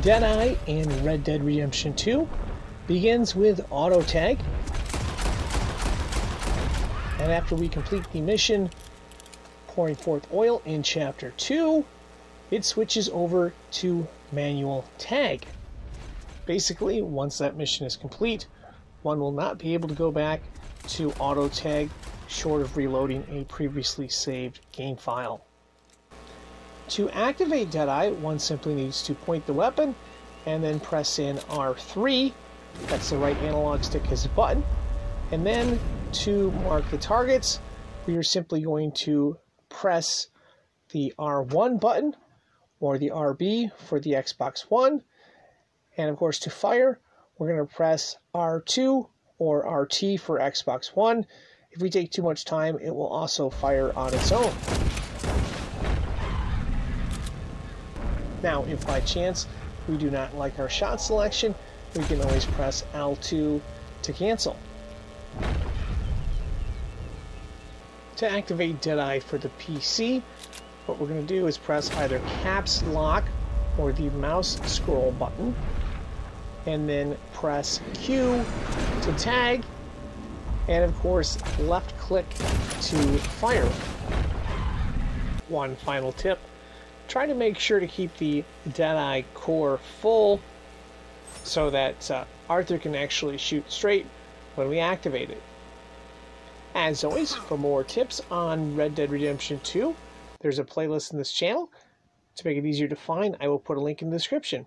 Deadeye in Red Dead Redemption 2 begins with auto tag, and after we complete the mission pouring forth oil in chapter 2, it switches over to manual tag. Basically, once that mission is complete, one will not be able to go back to auto tag short of reloading a previously saved game file. To activate Deadeye, one simply needs to point the weapon and then press in R3, that's the right analog stick as a button, and then to mark the targets, we are simply going to press the R1 button or the RB for the Xbox One, and of course to fire, we're going to press R2 or RT for Xbox One. If we take too much time, it will also fire on its own. Now, if by chance we do not like our shot selection, we can always press L2 to cancel. To activate Deadeye for the PC, what we're going to do is press either caps lock or the mouse scroll button, and then press Q to tag, and of course left click to fire. One final tip: try to make sure to keep the Deadeye core full so that Arthur can actually shoot straight when we activate it. As always, for more tips on Red Dead Redemption 2, there's a playlist in this channel. To make it easier to find, I will put a link in the description.